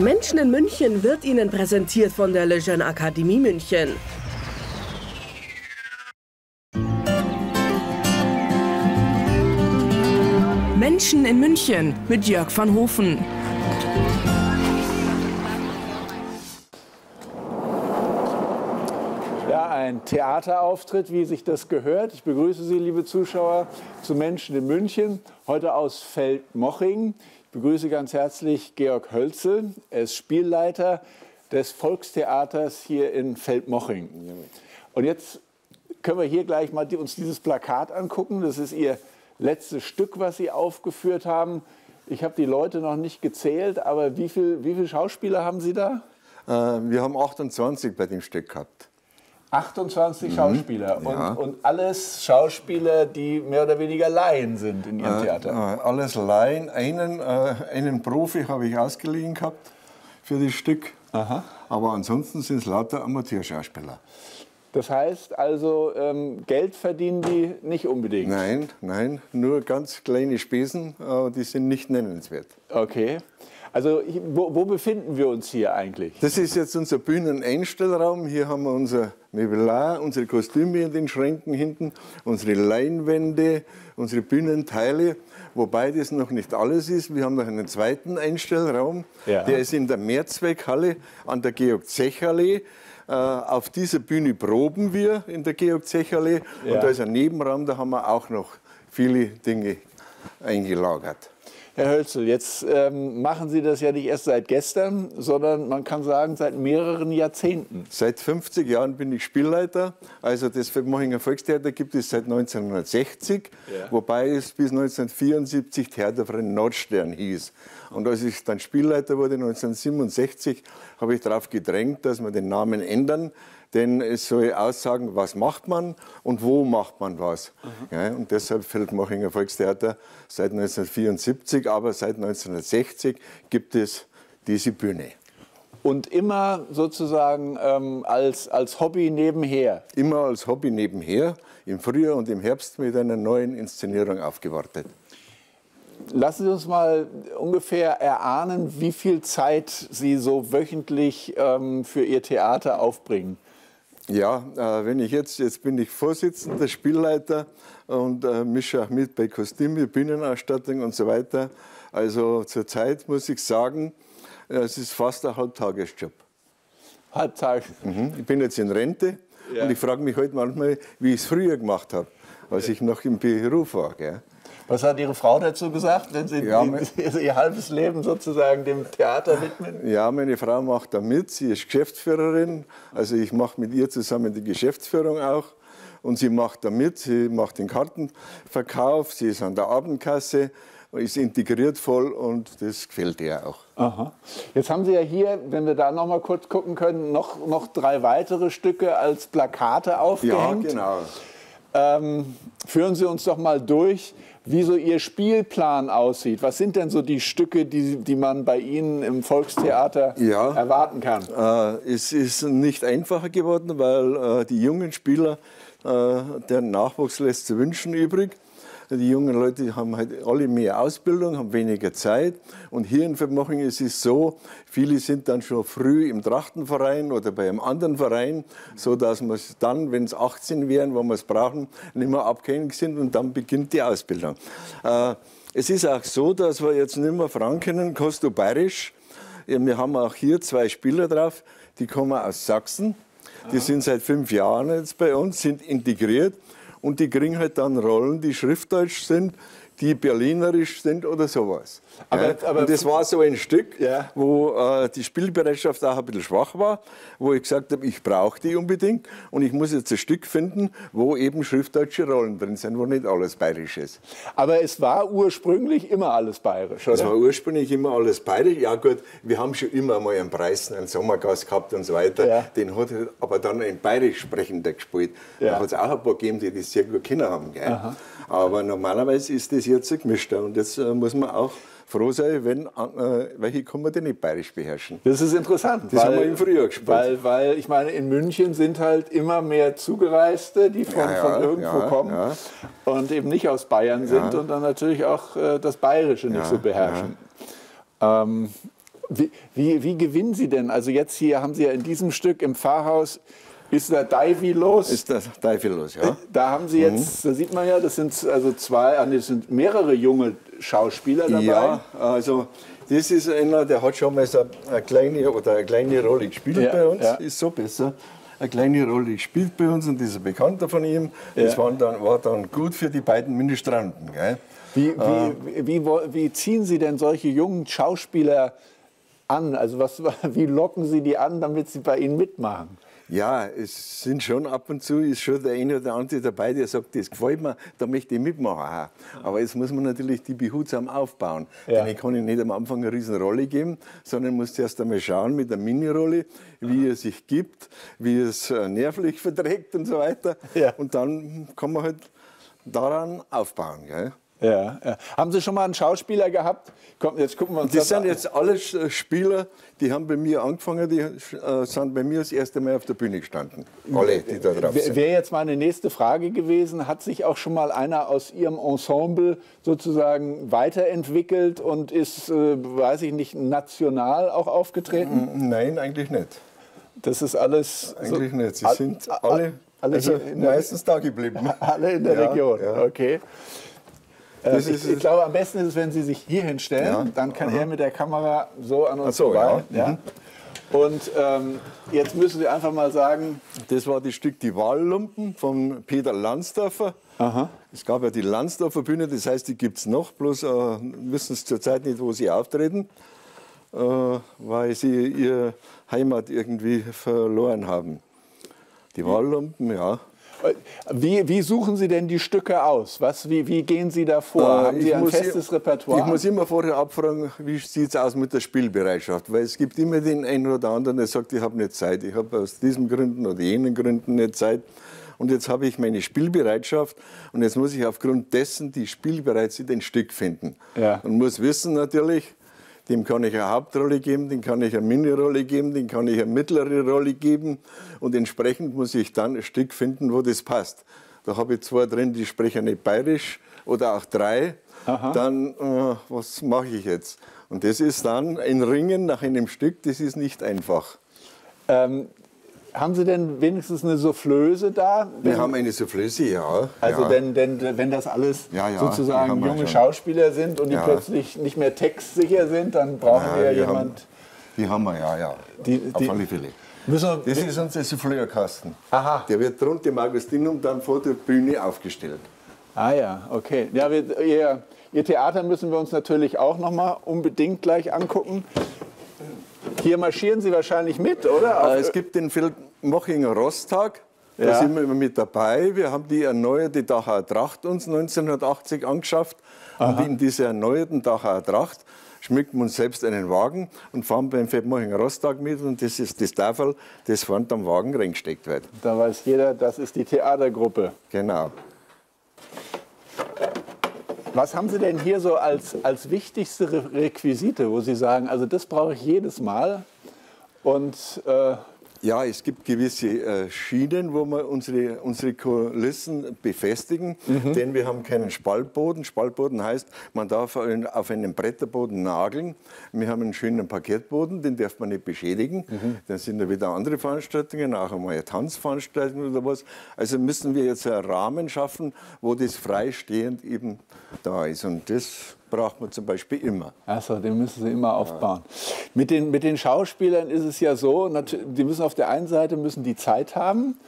Menschen in München wird Ihnen präsentiert von der Legend Akademie München. Menschen in München mit Jörg van Hofen. Ja, ein Theaterauftritt, wie sich das gehört. Ich begrüße Sie, liebe Zuschauer, zu Menschen in München, heute aus Feldmoching. Ich begrüße ganz herzlich Georg Hölzl. Er ist Spielleiter des Volkstheaters hier in Feldmoching. Und jetzt können wir hier gleich mal uns dieses Plakat angucken. Das ist Ihr letztes Stück, was Sie aufgeführt haben. Ich habe die Leute noch nicht gezählt, aber wie viele Schauspieler haben Sie da? Wir haben 28 bei dem Stück gehabt. 28 Schauspieler, ja. und alles Schauspieler, die mehr oder weniger Laien sind in Ihrem Theater. Alles Laien. Einen Profi habe ich ausgeliehen gehabt für das Stück. Aha. Aber ansonsten sind es lauter Amateurschauspieler. Das heißt also, Geld verdienen die nicht unbedingt? Nein, nein, nur ganz kleine Spesen, die sind nicht nennenswert. Okay. Also wo befinden wir uns hier eigentlich? Das ist jetzt unser Bühneneinstellraum. Hier haben wir unser Mobiliar, unsere Kostüme in den Schränken hinten, unsere Leinwände, unsere Bühnenteile. Wobei das noch nicht alles ist. Wir haben noch einen zweiten Einstellraum. Ja. Der ist in der Mehrzweckhalle an der Georg-Zech-Allee. Auf dieser Bühne proben wir in der Georg-Zech-Allee. Ja. Und da ist ein Nebenraum, da haben wir auch noch viele Dinge eingelagert. Herr Hölzl, jetzt machen Sie das ja nicht erst seit gestern, sondern man kann sagen, seit mehreren Jahrzehnten. Seit 50 Jahren bin ich Spielleiter. Also das Feldmochinger Volkstheater gibt es seit 1960, ja. Wobei es bis 1974 Theater von Nordstern hieß. Und als ich dann Spielleiter wurde, 1967, habe ich darauf gedrängt, dass wir den Namen ändern. Denn es soll aussagen, was macht man und wo macht man was. Ja, und deshalb Feldmochinger Volkstheater seit 1974, aber seit 1960 gibt es diese Bühne. Und immer sozusagen als Hobby nebenher? Immer als Hobby nebenher, im Frühjahr und im Herbst mit einer neuen Inszenierung aufgewartet. Lassen Sie uns mal ungefähr erahnen, wie viel Zeit Sie so wöchentlich für Ihr Theater aufbringen. Ja, wenn ich jetzt bin ich Vorsitzender, Spielleiter und mische auch mit bei Kostüme, Bühnenausstattung und so weiter. Also zurzeit muss ich sagen, es ist fast ein Halbtagesjob. Halbtag. Mhm. Ich bin jetzt in Rente, ja. Und ich frage mich heute manchmal, wie ich es früher gemacht habe, als ich noch im Beruf war. Gell? Was hat Ihre Frau dazu gesagt, wenn Sie ja, ihr halbes Leben sozusagen dem Theater widmen? Ja, meine Frau macht da mit. Sie ist Geschäftsführerin. Also ich mache mit ihr zusammen die Geschäftsführung auch. Und sie macht da mit. Sie macht den Kartenverkauf. Sie ist an der Abendkasse. Ist integriert voll und das gefällt ihr auch. Aha. Jetzt haben Sie ja hier, wenn wir da noch mal kurz gucken können, noch drei weitere Stücke als Plakate aufgehängt. Ja, genau. Führen Sie uns doch mal durch, wie so Ihr Spielplan aussieht. Was sind denn so die Stücke, die man bei Ihnen im Volkstheater erwarten kann? Es ist nicht einfacher geworden, weil die jungen Spieler, der Nachwuchs lässt zu wünschen übrig. Die jungen Leute haben halt alle mehr Ausbildung, haben weniger Zeit. Und hier in Feldmoching ist es so, viele sind dann schon früh im Trachtenverein oder bei einem anderen Verein, sodass wir es dann, wenn es 18 wären, wo wir es brauchen, nicht mehr abgängig sind und dann beginnt die Ausbildung. Es ist auch so, dass wir jetzt nicht mehr fragen können, kannst du bayerisch? Wir haben auch hier zwei Spieler drauf, die kommen aus Sachsen. Die sind seit 5 Jahren jetzt bei uns, sind integriert. Und die kriegen halt dann Rollen, die schriftdeutsch sind, die berlinerisch sind oder sowas. Aber und das war so ein Stück, ja, wo die Spielbereitschaft auch ein bisschen schwach war, wo ich gesagt habe, ich brauche die unbedingt und ich muss jetzt ein Stück finden, wo eben schriftdeutsche Rollen drin sind, wo nicht alles bayerisch ist. Aber es war ursprünglich immer alles bayerisch, oder? Es war ursprünglich immer alles bayerisch, ja gut, wir haben schon immer mal einen Preis, einen Sommergast gehabt und so weiter, ja. Den hat aber dann ein bayerisch Sprechender gespielt. Ja. Da hat es auch ein paar gegeben, die das sehr gut kennen haben. Gell? Aber normalerweise ist das jetzt ein Gemischter und jetzt muss man auch froh sein, wenn welche kann man denn nicht bayerisch beherrschen. Das ist interessant. Das haben wir im Frühjahr gespielt. Weil ich meine, in München sind halt immer mehr Zugereiste, die von irgendwo kommen und eben nicht aus Bayern sind und dann natürlich auch das Bayerische nicht so beherrschen. Wie gewinnen Sie denn? Also jetzt hier haben Sie ja in diesem Stück im Pfarrhaus ist der Daivi los. Ist das Daivi los, ja. Da haben Sie jetzt, da sieht man ja, das sind also das sind mehrere junge Schauspieler dabei. Ja, also das ist einer, der hat schon mal so eine kleine Rolle gespielt bei uns. Ja. Ist so besser. Eine kleine Rolle gespielt bei uns und dieser Bekannter von ihm. Ja. Das war dann gut für die beiden Ministranten. Gell? Wie ziehen Sie denn solche jungen Schauspieler an? Also wie locken Sie die an, damit sie bei Ihnen mitmachen? Ja, es sind schon ab und zu ist schon der eine oder andere dabei, der sagt, das gefällt mir, da möchte ich mitmachen. Aber jetzt muss man natürlich die behutsam aufbauen. Ja. Denn ich kann ihnen nicht am Anfang eine Riesenrolle geben, sondern muss zuerst einmal schauen mit der Minirolle, wie er sich gibt, wie er es nervlich verträgt und so weiter. Ja. Und dann kann man halt daran aufbauen. Gell? Ja, ja. Haben Sie schon mal einen Schauspieler gehabt? Komm, jetzt gucken wir uns das an. Das sind jetzt alle Spieler, die haben bei mir angefangen, die sind bei mir das erste Mal auf der Bühne gestanden. Alle, die da drauf sind. Wäre jetzt meine nächste Frage gewesen, hat sich auch schon mal einer aus Ihrem Ensemble sozusagen weiterentwickelt und ist, weiß ich nicht, national auch aufgetreten? Nein, eigentlich nicht. Das ist alles... Eigentlich nicht, sie sind alle also meistens da geblieben. Alle in der Region, ja. Okay. Ich glaube, am besten ist es, wenn Sie sich hier hinstellen, ja, dann kann er mit der Kamera so an uns vorbei. Ja. Ja. Und jetzt müssen Sie einfach mal sagen... Das war das Stück Die Wahllumpen von Peter Lanzdorfer. Aha. Es gab ja die Lanzdorfer Bühne, das heißt, die gibt es noch, bloß wissen Sie zurzeit nicht, wo sie auftreten, weil sie ihre Heimat irgendwie verloren haben. Die Wahllumpen, ja. Wie suchen Sie denn die Stücke aus? Wie gehen Sie da vor? Haben Sie ein festes Repertoire? Ich muss immer vorher abfragen, wie sieht es aus mit der Spielbereitschaft? Weil es gibt immer den einen oder anderen, der sagt, ich habe nicht Zeit. Ich habe aus diesen Gründen oder jenen Gründen nicht Zeit. Und jetzt habe ich meine Spielbereitschaft und jetzt muss ich aufgrund dessen, die spielbereit sind, ein Stück finden. Ja. Und muss wissen natürlich, dem kann ich eine Hauptrolle geben, dem kann ich eine Minirolle geben, dem kann ich eine mittlere Rolle geben. Und entsprechend muss ich dann ein Stück finden, wo das passt. Da habe ich zwei drin, die sprechen nicht bayerisch oder auch drei. Aha. Dann, was mache ich jetzt? Und das ist dann ein Ringen nach einem Stück, das ist nicht einfach. Haben Sie denn wenigstens eine Soufflöse da? Wir haben eine Soufflöse, ja. Also ja. Wenn das alles sozusagen junge Schauspieler sind und die plötzlich nicht mehr textsicher sind, dann brauchen wir ja jemand. Die haben wir, ja. Auf alle Fälle. Das ist unser Souffleurkasten. Aha. Der wird rund im Augustinum dann vor der Bühne aufgestellt. Ah ja, okay. Ja, Ihr Theater müssen wir uns natürlich auch noch mal unbedingt gleich angucken. Hier marschieren Sie wahrscheinlich mit, oder? Es gibt den Feldmochinger Rosttag, da sind wir immer mit dabei. Wir haben die erneuerte Dachauer Tracht uns 1980 angeschafft. Aha. Und in dieser erneuerten Dachauer Tracht schmückten wir uns selbst einen Wagen und fahren beim Feldmochinger Rosttag mit. Und das ist das Tafel, das vorne am Wagen reingesteckt wird. Da weiß jeder, das ist die Theatergruppe. Genau. Was haben Sie denn hier so als wichtigste Requisite, wo Sie sagen, also das brauche ich jedes Mal? Und, ja, es gibt gewisse Schienen, wo wir unsere Kulissen befestigen, denn wir haben keinen Spaltboden. Spaltboden heißt, man darf auf einem Bretterboden nageln. Wir haben einen schönen Parkettboden, den darf man nicht beschädigen. Dann sind da wieder andere Veranstaltungen, auch einmal eine Tanzveranstaltung oder was. Also müssen wir jetzt einen Rahmen schaffen, wo das freistehend eben da ist. Und das braucht man zum Beispiel immer. Achso, den müssen Sie immer aufbauen. Ja. Mit den Schauspielern ist es ja so, die müssen auf der einen Seite die Zeit haben,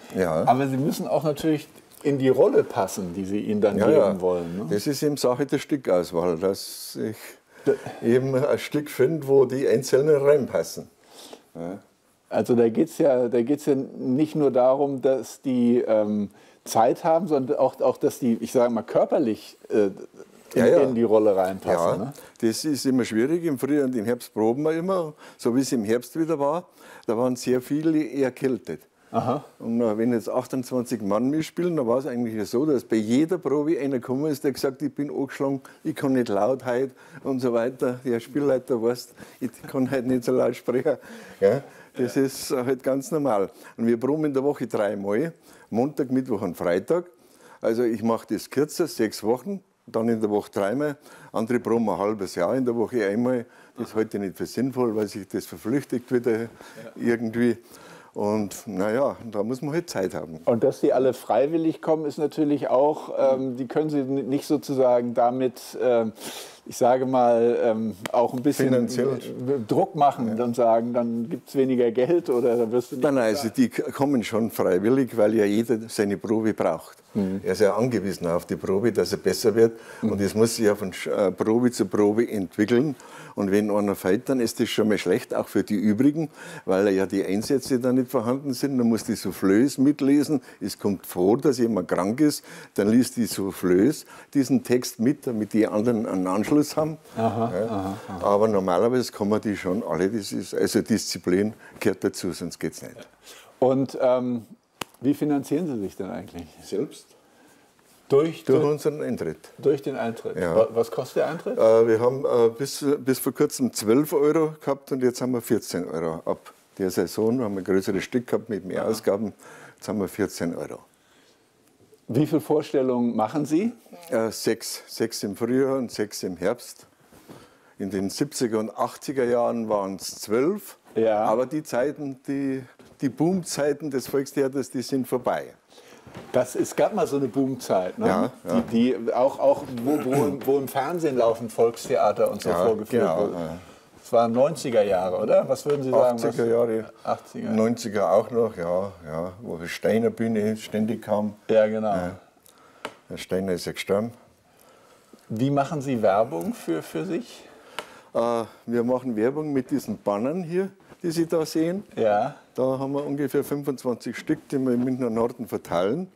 aber sie müssen auch natürlich in die Rolle passen, die sie ihnen dann geben wollen. Ne? Das ist eben Sache der Stückauswahl, dass ich eben ein Stück finde, wo die Einzelnen reinpassen. Ja. Also da geht es ja nicht nur darum, dass die Zeit haben, sondern auch, dass die, ich sage mal, körperlich in die Rolle reinpassen. Ja, ne? Das ist immer schwierig. Im Frühjahr und im Herbst proben wir immer, so wie es im Herbst wieder war. Da waren sehr viele erkältet. Aha. Und wenn jetzt 28 Mann mitspielen, dann war es eigentlich so, dass bei jeder Probe einer gekommen ist, der gesagt hat, ich bin angeschlagen, ich kann nicht laut heute und so weiter. Der Spielleiter weiß, ich kann heute nicht so laut sprechen. Ja? Das ist halt ganz normal. Und wir proben in der Woche 3 Mal, Montag, Mittwoch und Freitag. Also ich mache das kürzer, 6 Wochen. dann in der Woche dreimal, andere brauchen ein halbes Jahr, in der Woche einmal. Das halte ich nicht für sinnvoll, weil sich das verflüchtigt wieder irgendwie. Und naja, da muss man halt Zeit haben. Und dass die alle freiwillig kommen, ist natürlich auch, die können sie nicht sozusagen damit, ich sage mal, auch ein bisschen finanziell Druck machen und sagen, dann gibt es weniger Geld oder dann wirst du nicht. Nein, nein, also die kommen schon freiwillig, weil ja jeder seine Probe braucht. Mhm. Er ist ja angewiesen auf die Probe, dass er besser wird. Mhm. Und das muss sich ja von Probe zu Probe entwickeln. Und wenn einer fällt, dann ist das schon mal schlecht, auch für die übrigen, weil ja die Einsätze dann nicht vorhanden sind. Dann muss die Soufflös mitlesen. Es kommt vor, dass jemand krank ist. Dann liest die Soufflös diesen Text mit, damit die anderen einen Anschluss haben. Aha, ja. Aha, aha. Aber normalerweise kann man die schon alle, das ist, also Disziplin gehört dazu, sonst geht es nicht. Und wie finanzieren Sie sich denn eigentlich? Selbst. Durch unseren Eintritt. Durch den Eintritt. Ja. Was kostet der Eintritt? Wir haben bis vor kurzem 12 Euro gehabt und jetzt haben wir 14 Euro. Ab der Saison haben wir ein größeres Stück gehabt mit mehr Ausgaben. Jetzt haben wir 14 Euro. Wie viele Vorstellungen machen Sie? 6. 6 im Frühjahr und 6 im Herbst. In den 70er und 80er Jahren waren es 12. Ja. Aber die Zeiten, die Boomzeiten des Volkstheaters, die sind vorbei. Es gab mal so eine Boomzeit, ne? Ja, ja. Die auch wo im Fernsehen laufen Volkstheater und so vorgeführt wurde. Ja. Das waren 90er Jahre, oder? Was würden Sie sagen? 80er Jahre, 80er. 90er auch noch, ja. Wo die Steiner Bühne ständig kam. Ja, genau. Ja. Der Steiner ist ja gestorben. Wie machen Sie Werbung für sich? Wir machen Werbung mit diesen Bannern hier, die Sie da sehen. Ja. Da haben wir ungefähr 25 Stück, die wir im Münchner Norden verteilen.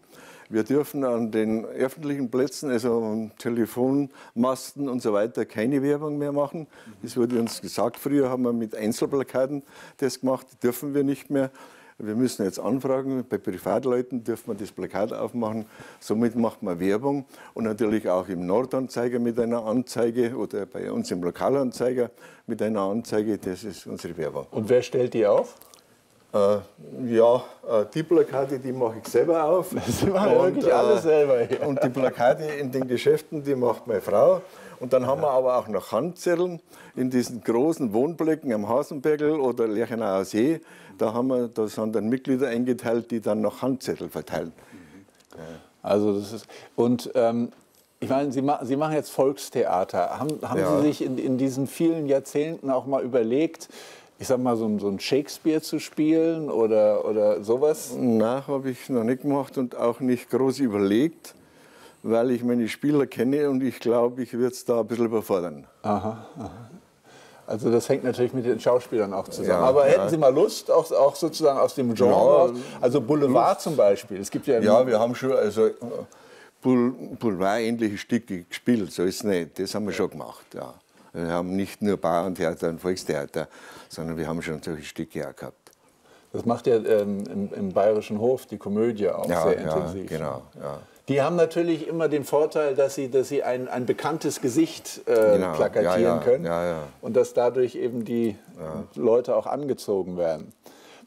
Wir dürfen an den öffentlichen Plätzen, also an Telefonmasten und so weiter, keine Werbung mehr machen. Das wurde uns gesagt. Früher haben wir mit Einzelplakaten das gemacht, das dürfen wir nicht mehr. Wir müssen jetzt anfragen, bei Privatleuten dürfen wir das Plakat aufmachen. Somit macht man Werbung und natürlich auch im Nordanzeiger mit einer Anzeige oder bei uns im Lokalanzeiger mit einer Anzeige. Das ist unsere Werbung. Und wer stellt die auf? Die Plakate, die mache ich selber auf. Sie machen wirklich alles selber. Ja. Und die Plakate in den Geschäften, die macht meine Frau. Und dann haben wir aber auch noch Handzetteln in diesen großen Wohnblöcken am Hasenbergl oder Lerchenauer See. Da sind dann Mitglieder eingeteilt, die dann noch Handzettel verteilen. Also das ist... Und ich meine, Sie machen jetzt Volkstheater. Haben Sie sich in diesen vielen Jahrzehnten auch mal überlegt, ich sag mal, so ein Shakespeare zu spielen oder sowas? Nein, habe ich noch nicht gemacht und auch nicht groß überlegt, weil ich meine Spieler kenne und ich glaube, ich würde es da ein bisschen überfordern. Aha, aha. Also das hängt natürlich mit den Schauspielern auch zusammen. Ja, aber hätten Sie mal Lust, auch sozusagen aus dem Genre, also Boulevard zum Beispiel? Es gibt ja, wir haben schon also Boulevard-ähnliche Stücke gespielt, so ist es nicht. Das haben wir schon gemacht, ja. Wir haben nicht nur Bauerntheater und Volkstheater, sondern wir haben schon solche Stücke auch gehabt. Das macht ja im Bayerischen Hof die Komödie auch sehr intensiv. Ja, genau. Ja. Die haben natürlich immer den Vorteil, dass sie ein bekanntes Gesicht plakatieren können und dass dadurch eben die Leute auch angezogen werden.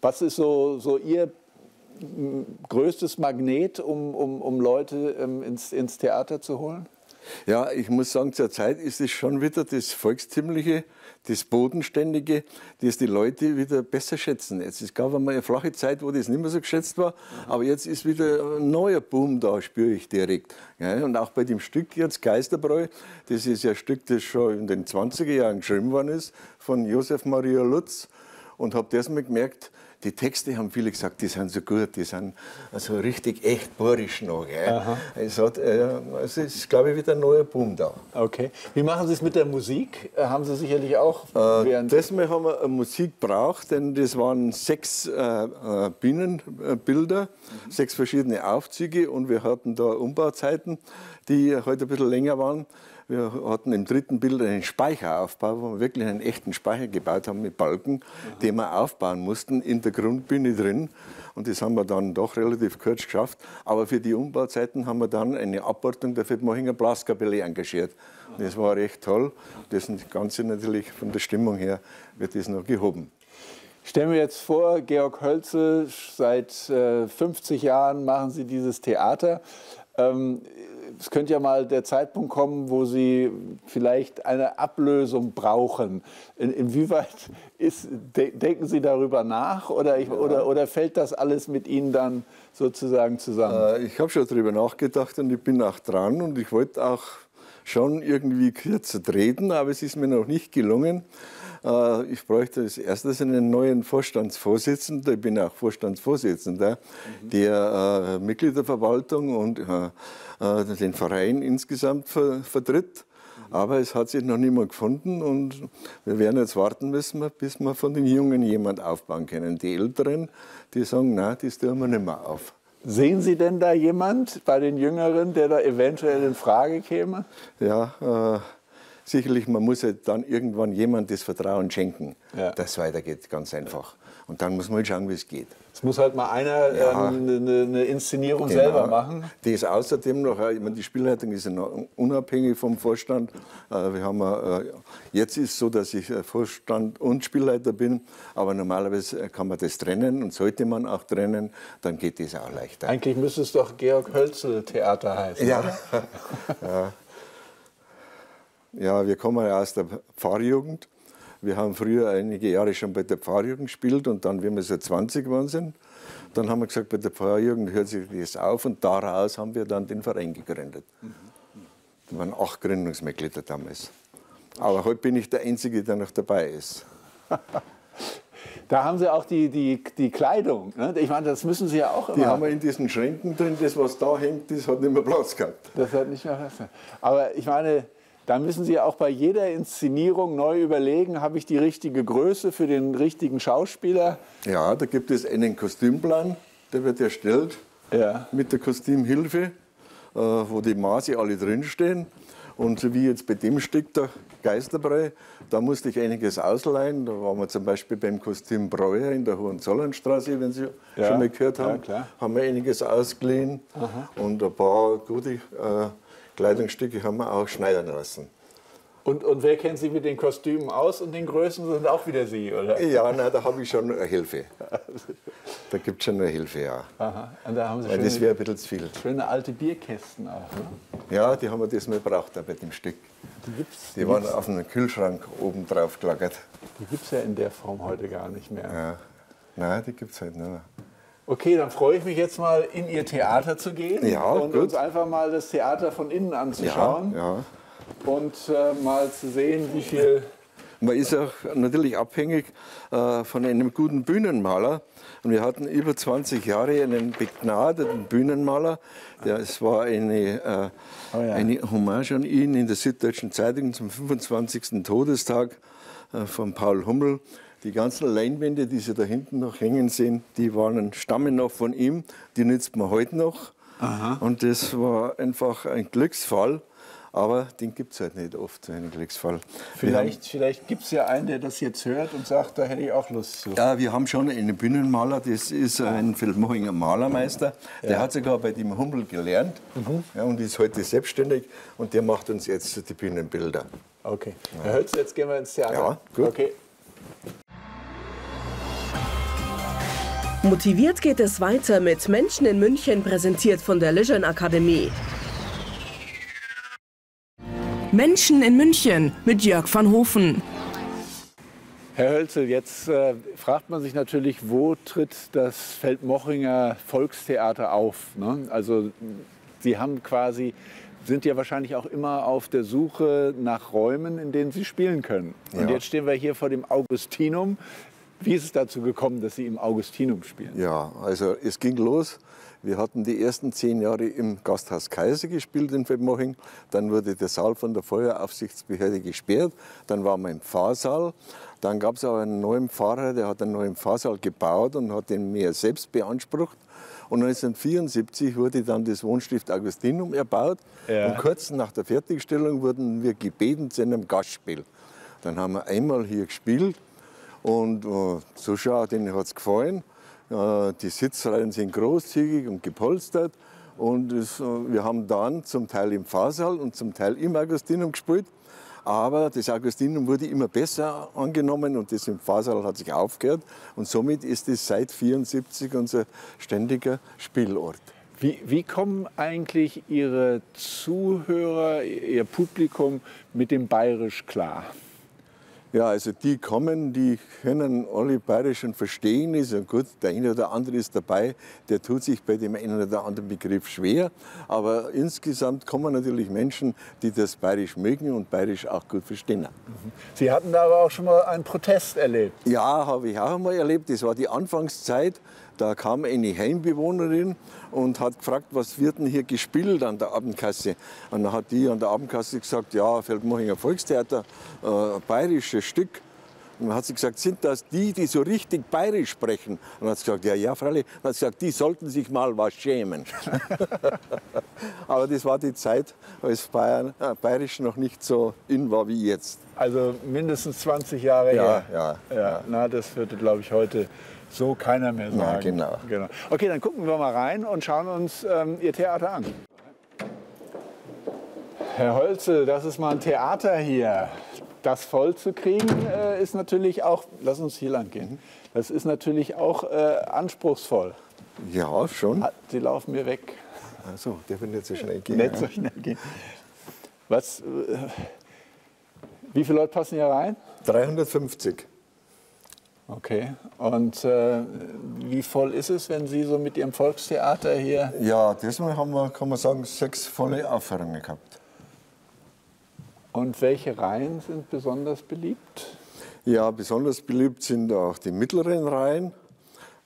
Was ist so Ihr größtes Magnet, um Leute ins Theater zu holen? Ja, ich muss sagen, zurzeit ist es schon wieder das Volkstümliche, das Bodenständige, das die Leute wieder besser schätzen. Es gab einmal eine flache Zeit, wo das nicht mehr so geschätzt war, aber jetzt ist wieder ein neuer Boom da, spüre ich direkt. Ja, und auch bei dem Stück jetzt, Geisterbräu, das ist ja ein Stück, das schon in den 20er Jahren geschrieben worden ist, von Josef Maria Lutz, und habe das mal gemerkt, die Texte haben viele gesagt, die sind so gut, die sind also richtig echt bohrisch noch. Es ist, glaube ich, wieder ein neuer Boom da. Okay. Wie machen Sie es mit der Musik? Haben Sie sicherlich auch... Diesmal haben wir Musik gebraucht, denn das waren 6 Bühnenbilder, 6 verschiedene Aufzüge und wir hatten da Umbauzeiten, die heute ein bisschen länger waren. Wir hatten im 3. Bild einen Speicheraufbau, wo wir wirklich einen echten Speicher gebaut haben mit Balken, den wir aufbauen mussten, in der Grundbühne drin. Und das haben wir dann doch relativ kurz geschafft. Aber für die Umbauzeiten haben wir dann eine Abordnung der Feldmochinger Blaskapelle engagiert. Und das war recht toll. Das Ganze natürlich von der Stimmung her wird das noch gehoben. Ich stelle mir jetzt vor, Georg Hölzl, seit 50 Jahren machen Sie dieses Theater. es könnte ja mal der Zeitpunkt kommen, wo Sie vielleicht eine Ablösung brauchen. Inwieweit denken Sie darüber nach oder fällt das alles mit Ihnen dann sozusagen zusammen? Ich habe schon darüber nachgedacht und ich bin auch dran und ich wollte auch schon irgendwie kürzer treten, aber es ist mir noch nicht gelungen. Ich bräuchte als erstes einen neuen Vorstandsvorsitzenden, ich bin auch Vorstandsvorsitzender, der Mitgliederverwaltung und den Verein insgesamt vertritt. Aber es hat sich noch niemand gefunden und wir werden jetzt warten müssen, bis wir von den Jungen jemand aufbauen können. Die Älteren, die sagen, nein, das tun wir nicht mehr auf. Sehen Sie denn da jemand bei den Jüngeren, der da eventuell in Frage käme? Ja, sicherlich, man muss halt dann irgendwann jemandem das Vertrauen schenken, dass es weitergeht, ganz einfach. Und dann muss man halt schauen, wie es geht. Es muss halt mal einer eine Inszenierung selber machen. Die ist außerdem noch, ich meine, die Spielleitung ist unabhängig vom Vorstand. Wir haben, jetzt ist es so, dass ich Vorstand und Spielleiter bin, aber normalerweise kann man das trennen und sollte man auch trennen, dann geht das auch leichter. Eigentlich müsste es doch Georg Hölzl Theater heißen. Ja. Ja, wir kommen ja aus der Pfarrjugend. Wir haben früher einige Jahre schon bei der Pfarrjugend gespielt und dann, wenn wir so 20 waren, dann haben wir gesagt, bei der Pfarrjugend hört sich das auf und daraus haben wir dann den Verein gegründet. Da waren 8 Gründungsmitglieder damals. Aber heute bin ich der Einzige, der noch dabei ist. Da haben Sie auch die Kleidung, ne? Ich meine, das müssen Sie ja auch immer. Die haben wir in diesen Schränken drin, das, was da hängt, das hat nicht mehr Platz gehabt. Das hat nicht mehr Platz gehabt. Aber ich meine, da müssen Sie auch bei jeder Inszenierung neu überlegen, habe ich die richtige Größe für den richtigen Schauspieler? Ja, da gibt es einen Kostümplan, der wird erstellt mit der Kostümhilfe, wo die Maße alle drinstehen. Und wie jetzt bei dem Stück, der Geisterbrei, da musste ich einiges ausleihen. Da waren wir zum Beispiel beim Kostüm Breuer in der Hohenzollernstraße, wenn Sie schon mal gehört haben, haben wir einiges ausgeliehen. Aha. Und ein paar gute Kleidungsstücke haben wir auch schneidern lassen. Und wer kennt Sie mit den Kostümen aus und den Größen sind auch wieder Sie, oder? Ja, nein, da habe ich schon eine Hilfe. Da gibt es schon eine Hilfe, ja. Aha. Und da haben Sie schöne, das wäre ein bisschen zu viel. Schöne alte Bierkästen auch, ne? Ja, die haben wir das mal gebraucht bei dem Stück. Die waren auf einem Kühlschrank oben drauf gelagert. Die gibt es ja in der Form heute gar nicht mehr. Ja. Nein, die gibt es heute nicht mehr. Okay, dann freue ich mich jetzt mal, in Ihr Theater zu gehen und uns einfach mal das Theater von innen anzuschauen und mal zu sehen, wie viel... Man ist auch natürlich abhängig von einem guten Bühnenmaler. Und wir hatten über 20 Jahre einen begnadeten Bühnenmaler. Es war eine Hommage an ihn in der Süddeutschen Zeitung zum 25. Todestag von Paul Hummel. Die ganzen Leinwände, die Sie da hinten noch hängen sehen, die stammen noch von ihm, die nützt man heute noch. Aha. Und das war einfach ein Glücksfall, aber den gibt es halt nicht oft, einen Glücksfall. Vielleicht gibt es ja einen, der das jetzt hört und sagt, da hätte ich auch Lust zu. Ja, wir haben schon einen Bühnenmaler, das ist ein Feldmochinger Malermeister, der hat sogar bei dem Hummel gelernt und ist heute selbstständig und der macht uns jetzt die Bühnenbilder. Okay, Herr Hölzl, jetzt gehen wir ins Theater. Ja, gut. Okay. Motiviert geht es weiter mit Menschen in München, präsentiert von der Legend Akademie. Menschen in München mit Jörg van Hofen. Herr Hölzl, jetzt fragt man sich natürlich, wo tritt das Feldmochinger Volkstheater auf, ne? Also Sie haben quasi, sind ja wahrscheinlich auch immer auf der Suche nach Räumen, in denen Sie spielen können. Ja. Und jetzt stehen wir hier vor dem Augustinum. Wie ist es dazu gekommen, dass Sie im Augustinum spielen? Ja, also es ging los. Wir hatten die ersten 10 Jahre im Gasthaus Kaiser gespielt in Feldmoching. Dann wurde der Saal von der Feueraufsichtsbehörde gesperrt. Dann waren wir im Pfarrsaal. Dann gab es aber einen neuen Pfarrer, der hat einen neuen Pfarrsaal gebaut und hat den mehr selbst beansprucht. Und 1974 wurde dann das Wohnstift Augustinum erbaut. Ja. Und kurz nach der Fertigstellung wurden wir gebeten zu einem Gastspiel. Dann haben wir einmal hier gespielt. Und Zuschauer, denen hat es gefallen. Die Sitzreihen sind großzügig und gepolstert. Und wir haben dann zum Teil im Pfarrsaal und zum Teil im Augustinum gespielt. Aber das Augustinum wurde immer besser angenommen und das im Pfarrsaal hat sich aufgehört. Und somit ist es seit 1974 unser ständiger Spielort. Wie kommen eigentlich Ihre Zuhörer, Ihr Publikum mit dem Bayerisch klar? Ja, also die können alle Bayerischen verstehen. Ist ja gut, der eine oder andere ist dabei, der tut sich bei dem einen oder anderen Begriff schwer. Aber insgesamt kommen natürlich Menschen, die das Bayerisch mögen und Bayerisch auch gut verstehen. Sie hatten aber auch schon mal einen Protest erlebt. Ja, habe ich auch einmal erlebt. Das war die Anfangszeit. Da kam eine Heimbewohnerin und hat gefragt, was wird denn hier gespielt an der Abendkasse. Und dann hat die an der Abendkasse gesagt, ja, Feldmochinger Volkstheater, bayerisches Stück. Und dann hat sie gesagt, sind das die, die so richtig bayerisch sprechen? Und dann hat sie gesagt, ja, ja, freilich. Und dann hat sie gesagt, die sollten sich mal was schämen. Aber das war die Zeit, als bayerisch noch nicht so in war wie jetzt. Also mindestens 20 Jahre her. Ja. Na, das würde, glaube ich, heute so keiner mehr sagen. Ja, genau. Okay, dann gucken wir mal rein und schauen uns Ihr Theater an. Herr Hölzl, das ist mal ein Theater hier. Das voll zu kriegen ist natürlich auch, lass uns hier lang gehen, das ist natürlich auch anspruchsvoll. Ja, schon. Sie laufen mir weg. Ach so, der will nicht so schnell gehen. Nicht so schnell gehen. Was, wie viele Leute passen hier rein? 350. Okay. Und wie voll ist es, wenn Sie so mit Ihrem Volkstheater hier... Ja, diesmal haben wir, kann man sagen, 6 volle Aufführungen gehabt. Und welche Reihen sind besonders beliebt? Ja, besonders beliebt sind auch die mittleren Reihen.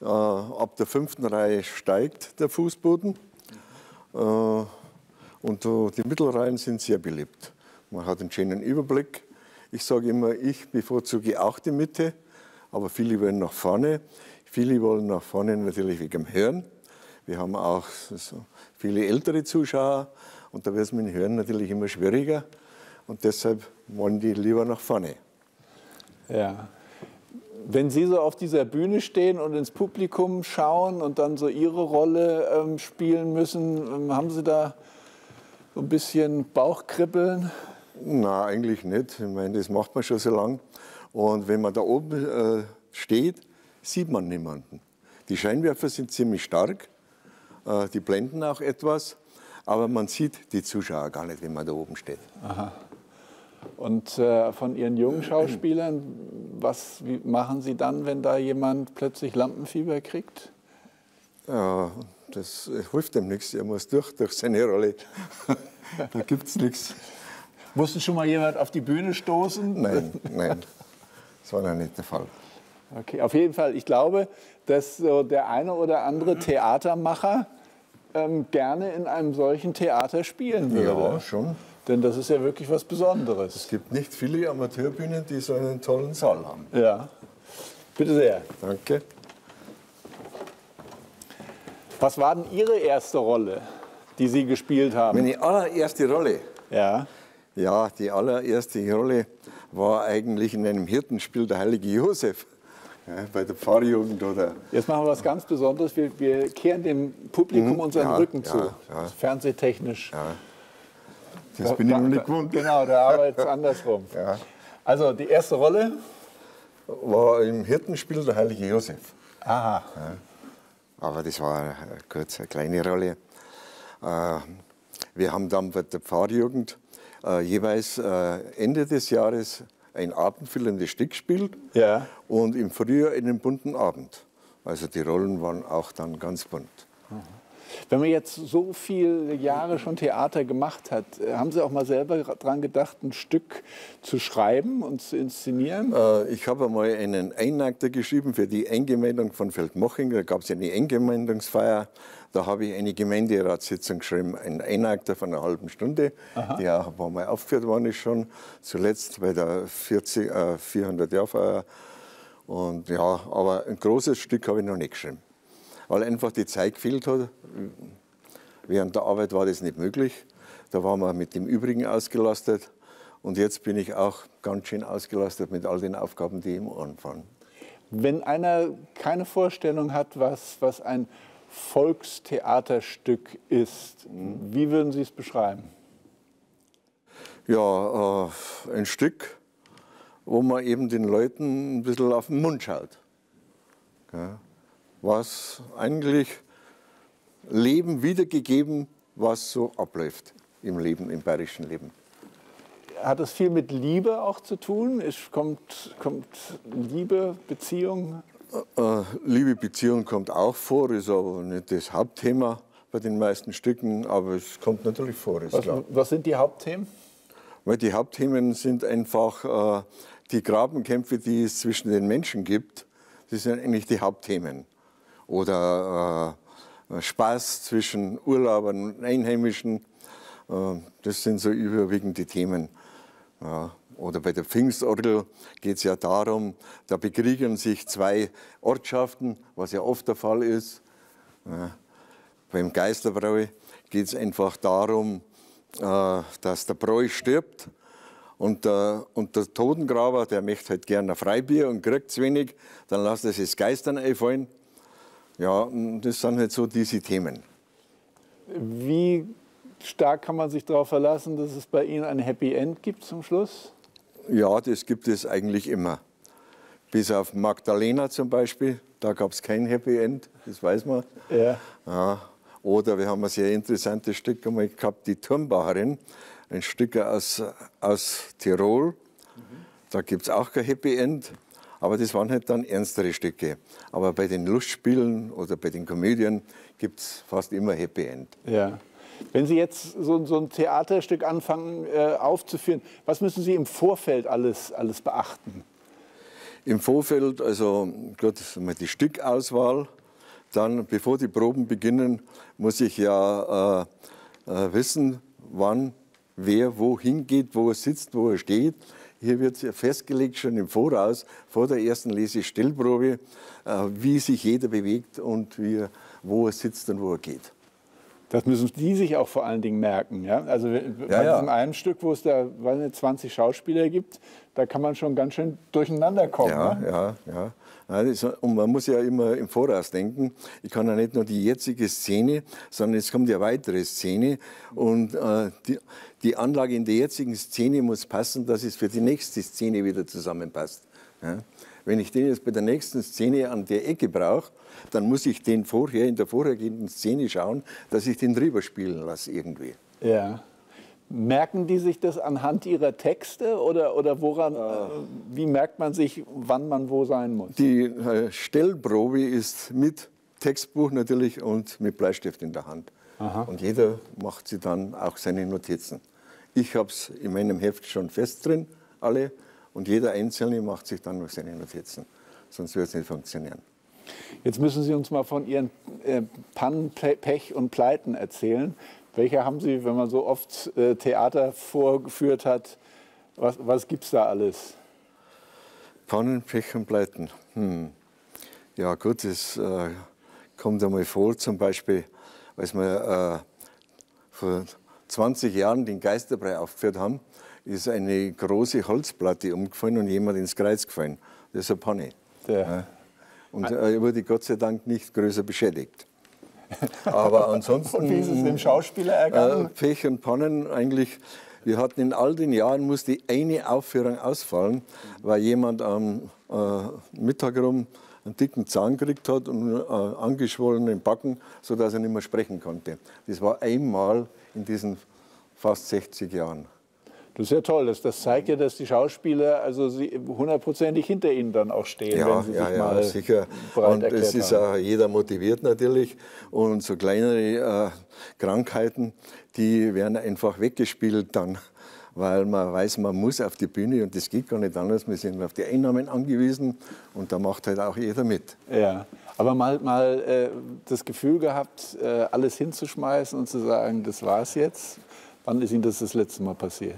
Ab der 5. Reihe steigt der Fußboden. Und die Mittelreihen sind sehr beliebt. Man hat einen schönen Überblick. Ich sage immer, ich bevorzuge auch die Mitte. Aber viele wollen nach vorne. Viele wollen nach vorne natürlich wegen dem Hören. Wir haben auch so viele ältere Zuschauer und da wird es mit dem Hören natürlich immer schwieriger. Und deshalb wollen die lieber nach vorne. Ja. Wenn Sie so auf dieser Bühne stehen und ins Publikum schauen und dann so Ihre Rolle spielen müssen, haben Sie da so ein bisschen Bauchkribbeln? Na, eigentlich nicht. Ich meine, das macht man schon so lange. Und wenn man da oben steht, sieht man niemanden. Die Scheinwerfer sind ziemlich stark, die blenden auch etwas, aber man sieht die Zuschauer gar nicht, wenn man da oben steht. Aha. Und von Ihren jungen Schauspielern, wie machen Sie dann, wenn da jemand plötzlich Lampenfieber kriegt? Ja, das hilft ihm nichts, er muss durch seine Rolle. Da gibt es nichts. Musste schon mal jemand auf die Bühne stoßen? Nein. Das war noch nicht der Fall. Okay, auf jeden Fall. Ich glaube, dass so der eine oder andere Theatermacher gerne in einem solchen Theater spielen würde. Ja, schon. Denn das ist ja wirklich was Besonderes. Es gibt nicht viele Amateurbühnen, die so einen tollen Saal haben. Ja. Bitte sehr. Danke. Was war denn Ihre erste Rolle, die Sie gespielt haben? Meine allererste Rolle? Ja. Ja, die allererste Rolle war eigentlich in einem Hirtenspiel der heilige Josef, ja, bei der Pfarrjugend oder... Jetzt machen wir was ganz Besonderes, wir kehren dem Publikum unseren Rücken zu, fernsehtechnisch. Ja. Das bin ich noch nicht gewohnt. Genau, da arbeitet es andersrum. Ja. Also die erste Rolle? War im Hirtenspiel der heilige Josef. Aha. Ja. Aber das war kurz eine kleine Rolle. Wir haben dann bei der Pfarrjugend jeweils Ende des Jahres ein abendfüllendes Stück spielt, ja, und im Frühjahr einen bunten Abend. Also die Rollen waren auch dann ganz bunt. Wenn man jetzt so viele Jahre schon Theater gemacht hat, haben Sie auch mal selber daran gedacht, ein Stück zu schreiben und zu inszenieren? Ich habe einmal einen Einakter geschrieben für die Eingemeindung von Feldmoching. Da gab es eine Eingemeindungsfeier. Da habe ich eine Gemeinderatssitzung geschrieben, ein Einakter von einer halben Stunde, die auch ein paar Mal aufgeführt worden ist schon, zuletzt bei der 400-Jahr-Feier. Und ja, aber ein großes Stück habe ich noch nicht geschrieben, weil einfach die Zeit gefehlt hat. Während der Arbeit war das nicht möglich, da waren wir mit dem Übrigen ausgelastet und jetzt bin ich auch ganz schön ausgelastet mit all den Aufgaben, die ihm anfangen. Wenn einer keine Vorstellung hat, was ein Volkstheaterstück ist, wie würden Sie es beschreiben? Ja, ein Stück, wo man eben den Leuten ein bisschen auf den Mund schaut. Ja, was eigentlich Leben wiedergegeben, was so abläuft im Leben, im bayerischen Leben. Hat das viel mit Liebe auch zu tun? Kommt Liebe, Beziehung? Liebe, Beziehung kommt auch vor, ist aber nicht das Hauptthema bei den meisten Stücken, aber es kommt natürlich vor. Ist klar. Was sind die Hauptthemen? Weil die Hauptthemen sind einfach die Grabenkämpfe, die es zwischen den Menschen gibt. Das sind eigentlich die Hauptthemen. Oder Spaß zwischen Urlaubern und Einheimischen. Das sind so überwiegend die Themen. Ja. Oder bei der Pfingstorgel geht es ja darum, da bekriegen sich zwei Ortschaften, was ja oft der Fall ist. Ja. Beim Geißlerbräu geht es einfach darum, dass der Bräu stirbt und der Totengraber, der möchte halt gerne ein Freibier und kriegt zu wenig, dann lässt er sich Geistern einfallen. Ja, das sind halt so diese Themen. Wie stark kann man sich darauf verlassen, dass es bei Ihnen ein Happy End gibt zum Schluss? Ja, das gibt es eigentlich immer. Bis auf Magdalena zum Beispiel, da gab es kein Happy End, das weiß man. Ja. Ja. Oder wir haben ein sehr interessantes Stück einmal gehabt, die Turmbacherin, ein Stück aus Tirol. Mhm. Da gibt es auch kein Happy End, aber das waren halt dann ernstere Stücke. Aber bei den Lustspielen oder bei den Komödien gibt es fast immer Happy End. Ja. Wenn Sie jetzt so ein Theaterstück anfangen aufzuführen, was müssen Sie im Vorfeld alles beachten? Im Vorfeld, also gut, die Stückauswahl, dann bevor die Proben beginnen, muss ich ja wissen, wann, wer wohin geht, wo er sitzt, wo er steht. Hier wird ja festgelegt schon im Voraus, vor der ersten Lesestellprobe, wie sich jeder bewegt und wo er sitzt und wo er geht. Das müssen die sich auch vor allen Dingen merken. Ja? Also bei diesem einen Stück, wo es da 20 Schauspieler gibt, da kann man schon ganz schön durcheinander kommen. Ja, ne? Und man muss ja immer im Voraus denken. Ich kann ja nicht nur die jetzige Szene, sondern es kommt ja weitere Szene. Und die Anlage in der jetzigen Szene muss passen, dass es für die nächste Szene wieder zusammenpasst. Ja? Wenn ich den jetzt bei der nächsten Szene an der Ecke brauche, dann muss ich den vorher in der vorhergehenden Szene schauen, dass ich den drüber spielen lasse irgendwie. Ja. Merken die sich das anhand ihrer Texte oder woran? Wie merkt man sich, wann man wo sein muss? Die Stellprobe ist mit Textbuch natürlich und mit Bleistift in der Hand. Aha. Und jeder macht sie dann auch seine Notizen. Ich habe es in meinem Heft schon fest drin, alle. Und jeder Einzelne macht sich dann noch seine Notizen, sonst wird es nicht funktionieren. Jetzt müssen Sie uns mal von Ihren Pannen, Pech und Pleiten erzählen. Welche haben Sie, wenn man so oft Theater vorgeführt hat, was gibt es da alles? Pannen, Pech und Pleiten. Ja gut, das kommt einmal vor, zum Beispiel, als wir vor 20 Jahren den Geisterbrei aufgeführt haben, ist eine große Holzplatte umgefallen und jemand ins Kreuz gefallen. Das ist eine Panne. Ja. Und er wurde Gott sei Dank nicht größer beschädigt. Aber ansonsten... Und wie ist es dem Schauspieler ergangen? Pech und Pannen eigentlich. Wir hatten in all den Jahren, musste eine Aufführung ausfallen, weil jemand am Mittag rum einen dicken Zahn gekriegt hat und einen angeschwollenen Backen, sodass er nicht mehr sprechen konnte. Das war einmal in diesen fast 60 Jahren. Das ist ja toll. Das zeigt ja, dass die Schauspieler also hundertprozentig hinter ihnen dann auch stehen, ja, wenn sie sich mal sicher. Und es ist auch jeder motiviert natürlich. Und so kleinere Krankheiten, die werden einfach weggespielt dann, weil man weiß, man muss auf die Bühne und das geht gar nicht anders. Wir sind auf die Einnahmen angewiesen und da macht halt auch jeder mit. Ja, aber mal das Gefühl gehabt, alles hinzuschmeißen und zu sagen, das war's jetzt. Wann ist Ihnen das letzte Mal passiert?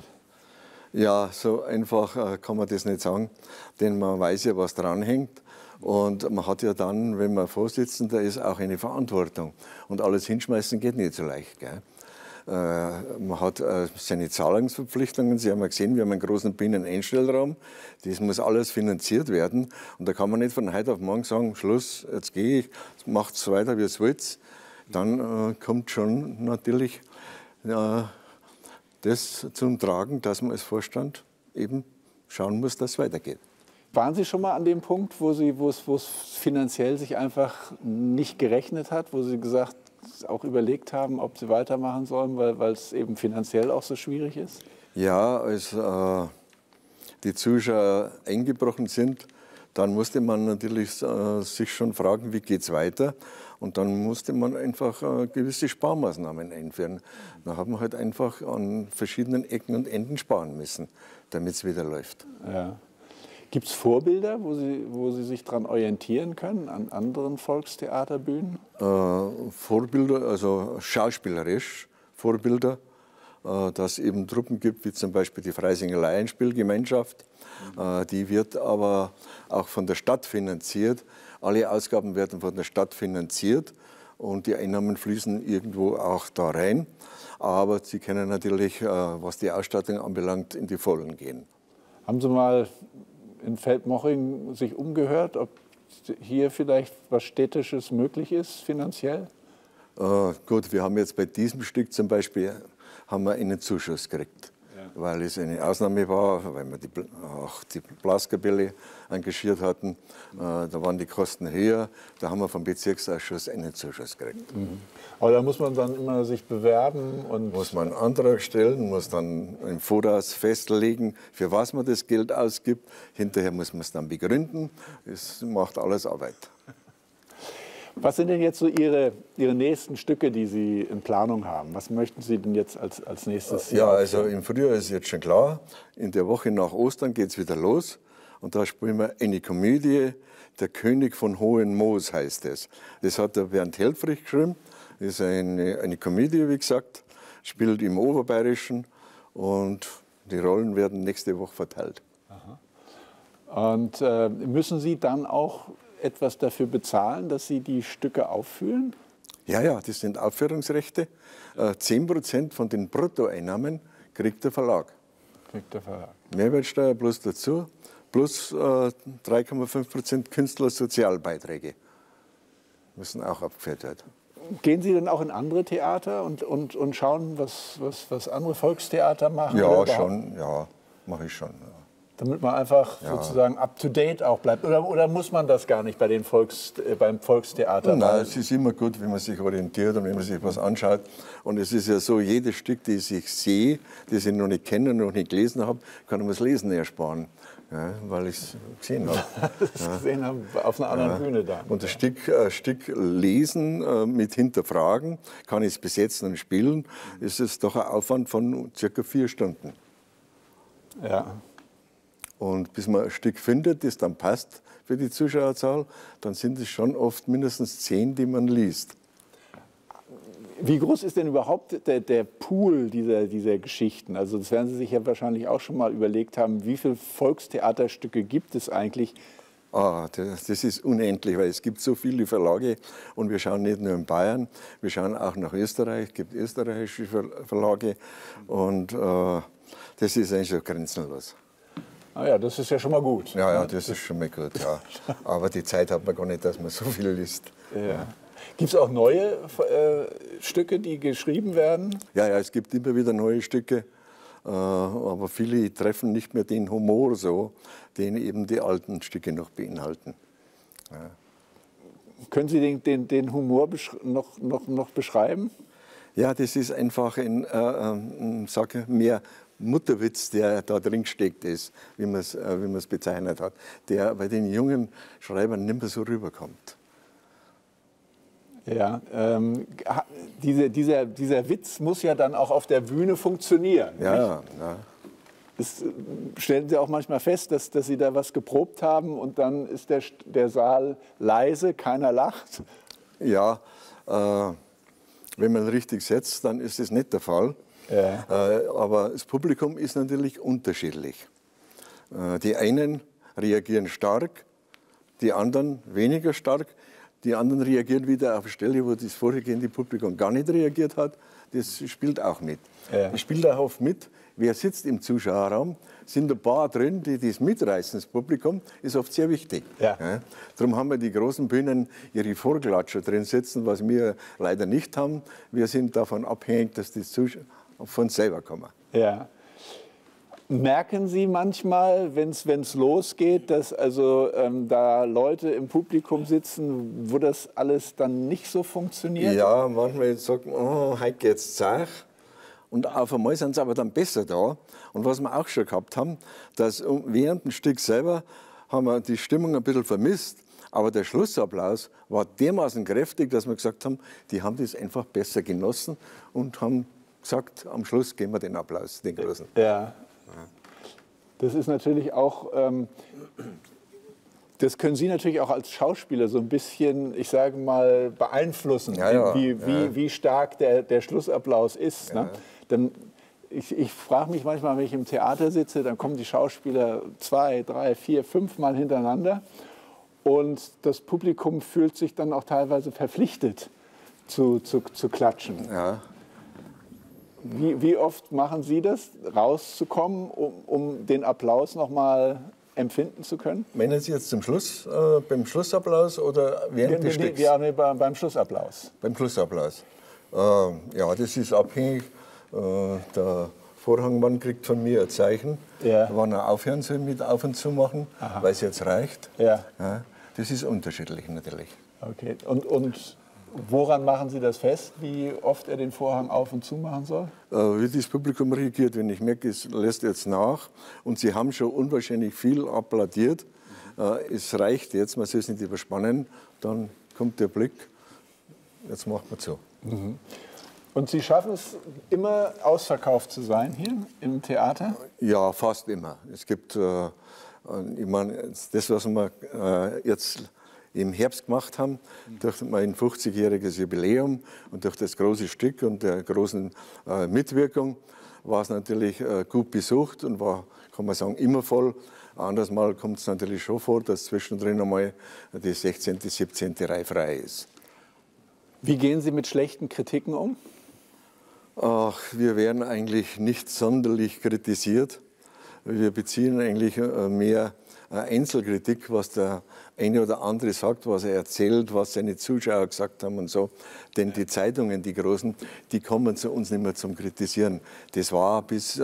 Ja, so einfach kann man das nicht sagen, denn man weiß ja, was dranhängt. Und man hat ja dann, wenn man Vorsitzender ist, auch eine Verantwortung. Und alles hinschmeißen geht nicht so leicht. Gell? Man hat seine Zahlungsverpflichtungen. Sie haben ja gesehen, wir haben einen großen Binneneinstellraum. Das muss alles finanziert werden. Und da kann man nicht von heute auf morgen sagen, Schluss, jetzt gehe ich, macht's weiter, wie es wollt. Dann kommt schon natürlich... das zum Tragen, dass man als Vorstand eben schauen muss, dass es weitergeht. Waren Sie schon mal an dem Punkt, wo es finanziell sich einfach nicht gerechnet hat, wo Sie gesagt auch überlegt haben, ob Sie weitermachen sollen, weil es eben finanziell auch so schwierig ist? Ja, als die Zuschauer eingebrochen sind, dann musste man natürlich sich schon fragen, wie geht es weiter? Und dann musste man einfach gewisse Sparmaßnahmen einführen. Da haben wir halt einfach an verschiedenen Ecken und Enden sparen müssen, damit es wieder läuft. Ja. Gibt es Vorbilder, wo Sie sich daran orientieren können, an anderen Volkstheaterbühnen? Vorbilder, also schauspielerisch Vorbilder, dass es eben Truppen gibt, wie zum Beispiel die Freisinger Laienspielgemeinschaft. Die wird aber auch von der Stadt finanziert. Alle Ausgaben werden von der Stadt finanziert und die Einnahmen fließen irgendwo auch da rein. Aber sie können natürlich, was die Ausstattung anbelangt, in die Vollen gehen. Haben Sie mal in Feldmoching sich umgehört, ob hier vielleicht was Städtisches möglich ist, finanziell? Gut, wir haben jetzt bei diesem Stück zum Beispiel haben wir einen Zuschuss gekriegt, ja, weil es eine Ausnahme war, weil wir auch die Blaskapelle engagiert hatten. Da waren die Kosten höher, da haben wir vom Bezirksausschuss einen Zuschuss gekriegt. Mhm. Aber da muss man dann immer sich bewerben und... Muss man einen Antrag stellen, muss dann im Voraus festlegen, für was man das Geld ausgibt. Hinterher muss man es dann begründen. Es macht alles Arbeit. Was sind denn jetzt so Ihre nächsten Stücke, die Sie in Planung haben? Was möchten Sie denn jetzt als nächstes? Ja, also im Frühjahr ist jetzt schon klar, in der Woche nach Ostern geht es wieder los. Und da spielen wir eine Komödie, Der König von Hohenmoos heißt es. Das hat der Bernd Helfrich geschrieben. Das ist eine Komödie, wie gesagt, spielt im Oberbayerischen. Und die Rollen werden nächste Woche verteilt. Aha. Und müssen Sie dann auch etwas dafür bezahlen, dass Sie die Stücke aufführen? Ja, ja, das sind Aufführungsrechte. 10% von den Bruttoeinnahmen kriegt der Verlag. Kriegt der Verlag. Mehrwertsteuer plus dazu, plus 3,5% Künstlersozialbeiträge müssen auch abgeführt werden. Gehen Sie denn auch in andere Theater und schauen, was andere Volkstheater machen? Ja, schon, ja, mache ich schon. Ja. Damit man einfach sozusagen up-to-date auch bleibt? Oder muss man das gar nicht bei den beim Volkstheater? Nein, es ist immer gut, wenn man sich orientiert und wenn man sich was anschaut. Und es ist ja so, jedes Stück, das ich sehe, das ich noch nicht kenne und noch nicht gelesen habe, kann man das Lesen ersparen, ja, weil ich es gesehen habe. Gesehen haben auf einer anderen Bühne da. Und das Stück lesen mit hinterfragen, kann ich es besetzen und spielen, ist es doch ein Aufwand von circa 4 Stunden. Ja. Und bis man ein Stück findet, das dann passt für die Zuschauerzahl, dann sind es schon oft mindestens 10, die man liest. Wie groß ist denn überhaupt der Pool dieser Geschichten? Also das werden Sie sich ja wahrscheinlich auch schon mal überlegt haben, wie viele Volkstheaterstücke gibt es eigentlich? Ah, das ist unendlich, weil es gibt so viele Verlage. Und wir schauen nicht nur in Bayern, wir schauen auch nach Österreich. Es gibt österreichische Verlage und das ist eigentlich so grenzenlos. Ah ja, das ist ja schon mal gut. Ja, ja, das ist schon mal gut, ja. Aber die Zeit hat man gar nicht, dass man so viel liest. Ja. Gibt es auch neue Stücke, die geschrieben werden? Ja, ja, es gibt immer wieder neue Stücke. Aber viele treffen nicht mehr den Humor so, den eben die alten Stücke noch beinhalten. Ja. Können Sie den Humor noch beschreiben? Ja, das ist einfach ein mehr Mutterwitz, der da drin gesteckt ist, wie man es bezeichnet hat, der bei den jungen Schreibern nicht mehr so rüberkommt. Ja, dieser Witz muss ja dann auch auf der Bühne funktionieren. Ja, nicht? Ja. Das stellen Sie auch manchmal fest, dass Sie da was geprobt haben und dann ist der Saal leise, keiner lacht? Ja, wenn man richtig setzt, dann ist das nicht der Fall. Ja. Aber das Publikum ist natürlich unterschiedlich. Die einen reagieren stark, die anderen weniger stark. Die anderen reagieren wieder auf eine Stelle, wo das vorhergehende Publikum gar nicht reagiert hat. Das spielt auch mit. Ja. Das spielt auch oft mit. Wer sitzt im Zuschauerraum, sind ein paar drin, die das mitreißen. Das Publikum ist oft sehr wichtig. Ja. Ja. Darum haben wir die großen Bühnen ihre Vorklatscher drin sitzen, was wir leider nicht haben. Wir sind davon abhängig, dass die Zuschauer von selber kommen. Ja. Merken Sie manchmal, wenn es losgeht, dass also da Leute im Publikum sitzen, wo das alles dann nicht so funktioniert? Ja, manchmal sagt man, oh, heute geht's zart. Und auf einmal sind sie aber dann besser da. Und was wir auch schon gehabt haben, dass während dem Stück selber haben wir die Stimmung ein bisschen vermisst. Aber der Schlussapplaus war dermaßen kräftig, dass wir gesagt haben, die haben das einfach besser genossen und haben gesagt, am Schluss geben wir den Applaus, den großen. Ja. Das ist natürlich auch, das können Sie natürlich auch als Schauspieler so ein bisschen, ich sage mal, beeinflussen, ja, ja, wie stark der Schlussapplaus ist. Ja. Ne? Dann, ich frage mich manchmal, wenn ich im Theater sitze, dann kommen die Schauspieler 2, 3, 4, 5 Mal hintereinander und das Publikum fühlt sich dann auch teilweise verpflichtet zu klatschen. Ja. Wie oft machen Sie das, rauszukommen, um den Applaus noch mal empfinden zu können? Meinen Sie jetzt zum Schluss, beim Schlussapplaus oder während des Stücks? Ja, nee, beim Schlussapplaus. Beim Schlussapplaus. Ja, das ist abhängig. Der Vorhangmann kriegt von mir ein Zeichen, ja, wann er aufhören soll mit auf und zu machen, weil es jetzt reicht. Ja. Ja, das ist unterschiedlich natürlich. Okay. Und woran machen Sie das fest, wie oft er den Vorhang auf und zu machen soll? Wie das Publikum reagiert, wenn ich merke, es lässt jetzt nach. Und sie haben schon unwahrscheinlich viel applaudiert. Es reicht jetzt, man soll es nicht überspannen. Dann kommt der Blick, jetzt macht man zu. Mhm. Und Sie schaffen es immer, ausverkauft zu sein hier im Theater? Ja, fast immer. Es gibt, ich meine, das, was wir jetzt im Herbst gemacht haben, durch mein 50-jähriges Jubiläum und durch das große Stück und der großen Mitwirkung war es natürlich gut besucht und war, kann man sagen, immer voll. Anders mal kommt es natürlich schon vor, dass zwischendrin einmal die 16., 17. Reihe frei ist. Wie gehen Sie mit schlechten Kritiken um? Ach, wir werden eigentlich nicht sonderlich kritisiert. Wir beziehen eigentlich mehr Einzelkritik, was der eine oder andere sagt, was er erzählt, was seine Zuschauer gesagt haben und so. Denn die Zeitungen, die großen, die kommen zu uns nicht mehr zum Kritisieren. Das war bis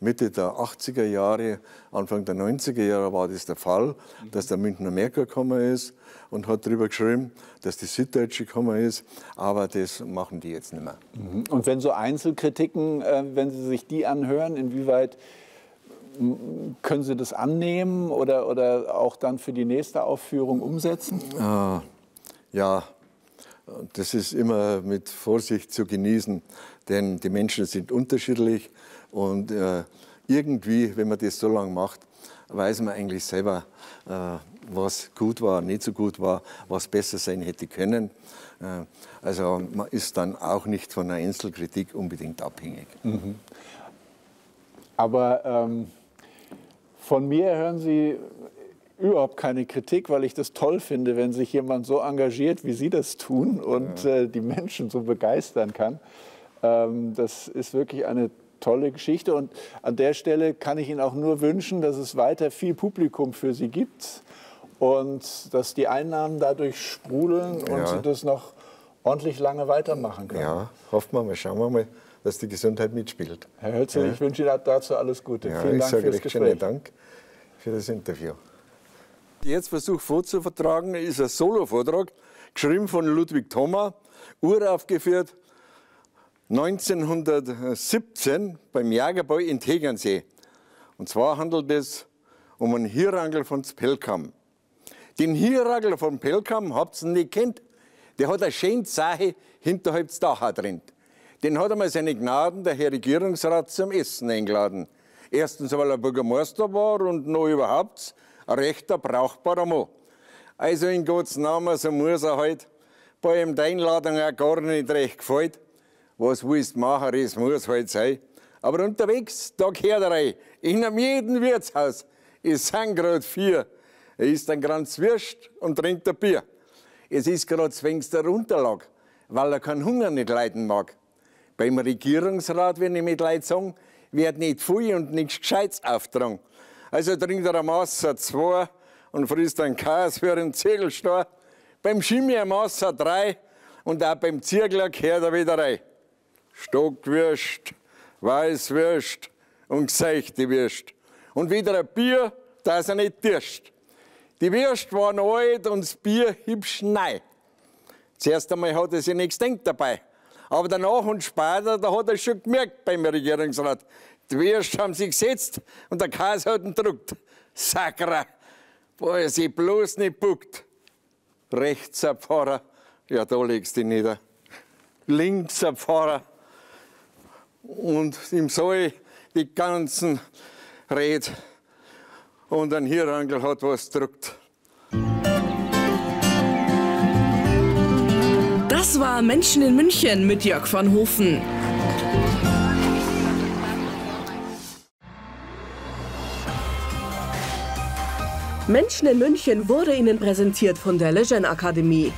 Mitte der 80er Jahre, Anfang der 90er Jahre war das der Fall, dass der Münchner Merker gekommen ist und hat darüber geschrieben, dass die Süddeutsche gekommen ist. Aber das machen die jetzt nicht mehr. Und wenn so Einzelkritiken, wenn Sie sich die anhören, inwieweit können Sie das annehmen oder auch dann für die nächste Aufführung umsetzen? Ja, das ist immer mit Vorsicht zu genießen, denn die Menschen sind unterschiedlich und irgendwie, wenn man das so lange macht, weiß man eigentlich selber, was gut war, nicht so gut war, was besser sein hätte können. Also man ist dann auch nicht von einer Einzelkritik unbedingt abhängig. Mhm. Aber von mir hören Sie überhaupt keine Kritik, weil ich das toll finde, wenn sich jemand so engagiert, wie Sie das tun und die Menschen so begeistern kann. Das ist wirklich eine tolle Geschichte und an der Stelle kann ich Ihnen auch nur wünschen, dass es weiter viel Publikum für Sie gibt und dass die Einnahmen dadurch sprudeln und Sie das noch ordentlich lange weitermachen können. Ja, hoffen wir mal, schauen wir mal, dass die Gesundheit mitspielt. Herr Hölzl, ich wünsche Ihnen dazu alles Gute. Ja, vielen Dank fürs Gespräch. Vielen Dank für das Interview. Jetzt versucht vorzutragen, ist ein Solo-Vortrag, geschrieben von Ludwig Thoma, uraufgeführt 1917 beim Jägerbau in Tegernsee. Und zwar handelt es um einen Hirangel von Pelkam. Den Hirangel von Pelkam habt ihr nicht kennt. Der hat eine schöne Sache hinterhalb des Dachs drin. Den hat einmal seine Gnaden, der Herr Regierungsrat, zum Essen eingeladen. Erstens, weil er Bürgermeister war und noch überhaupt ein rechter, brauchbarer Mann. Also in Gottes Namen, so muss er halt bei ihm die Einladung auch gar nicht recht gefällt. Was willst du machen, das muss halt sein. Aber unterwegs, da gehört er rein. In einem jeden Wirtshaus. Es sind gerade 4. Er isst dann ganz Würst und trinkt ein Bier. Es ist gerade zwingst der Unterlag, weil er keinen Hunger nicht leiden mag. Beim Regierungsrat, wenn ich mit Leuten sage, wird nicht viel und nichts Gescheites aufgetragen. Also trinkt er am Maße 2 und frisst einen Käse für einen Ziegelstein. Beim Schimmi am Maße 3 und auch beim Zirkler gehört er wieder rein. Stockwürst, Weißwürst und gesagt, die Würst. Und wieder ein Bier, dass er nicht dürscht. Die Würst waren alt und das Bier hübsch neu. Zuerst einmal hat er sich nichts gedacht dabei. Aber danach und später, da hat er schon gemerkt beim Regierungsrat, die Würst haben sie gesetzt und der Kaiser hat ihn gedruckt. Sakra, wo er sich bloß nicht buckt. Rechts ein Pfarrer, ja da legst du dich nieder. Links ein Pfarrer. Und im Saal die ganzen Reden. Und ein Hirangel hat was gedruckt. Das war Menschen in München mit Jörg van Hofen. Menschen in München wurde Ihnen präsentiert von der Legend Akademie.